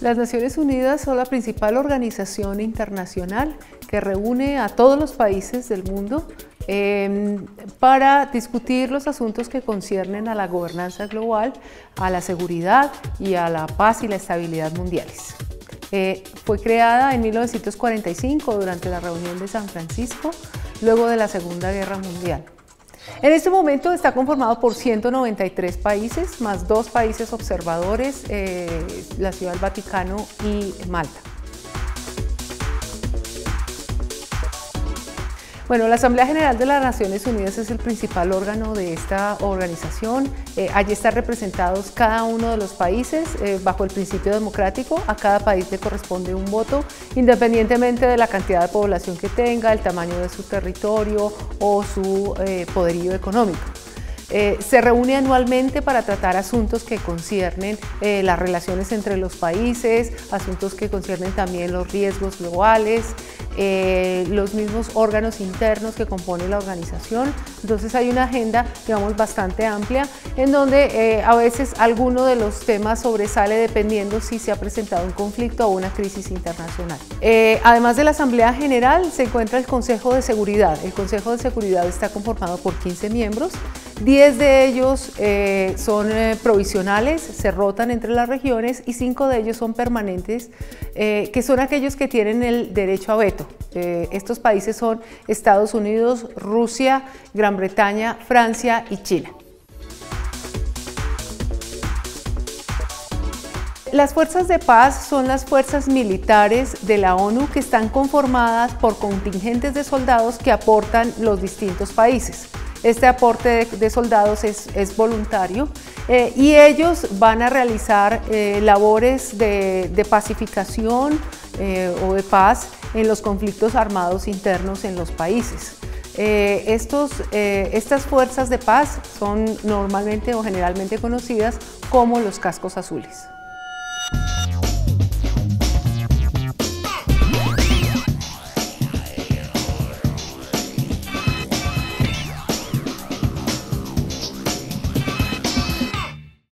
Las Naciones Unidas son la principal organización internacional que reúne a todos los países del mundo para discutir los asuntos que conciernen a la gobernanza global, a la seguridad y a la paz y la estabilidad mundiales. Fue creada en 1945 durante la reunión de San Francisco, luego de la Segunda Guerra Mundial. En este momento está conformado por 193 países, más 2 países observadores, la Ciudad del Vaticano y Malta. Bueno, la Asamblea General de las Naciones Unidas es el principal órgano de esta organización. Allí están representados cada uno de los países bajo el principio democrático. A cada país le corresponde un voto, independientemente de la cantidad de población que tenga, el tamaño de su territorio o su poderío económico. Se reúne anualmente para tratar asuntos que conciernen las relaciones entre los países, asuntos que conciernen también los riesgos globales, los mismos órganos internos que componen la organización. Entonces hay una agenda, digamos, bastante amplia, en donde a veces alguno de los temas sobresale dependiendo si se ha presentado un conflicto o una crisis internacional. Además de la Asamblea General se encuentra el Consejo de Seguridad. El Consejo de Seguridad está conformado por 15 miembros. 10 de ellos son provisionales, se rotan entre las regiones, y 5 de ellos son permanentes, que son aquellos que tienen el derecho a veto. Estos países son Estados Unidos, Rusia, Gran Bretaña, Francia y China. Las fuerzas de paz son las fuerzas militares de la ONU que están conformadas por contingentes de soldados que aportan los distintos países. Este aporte de soldados es voluntario y ellos van a realizar labores de pacificación o de paz en los conflictos armados internos en los países. Estas fuerzas de paz son normalmente o generalmente conocidas como los cascos azules.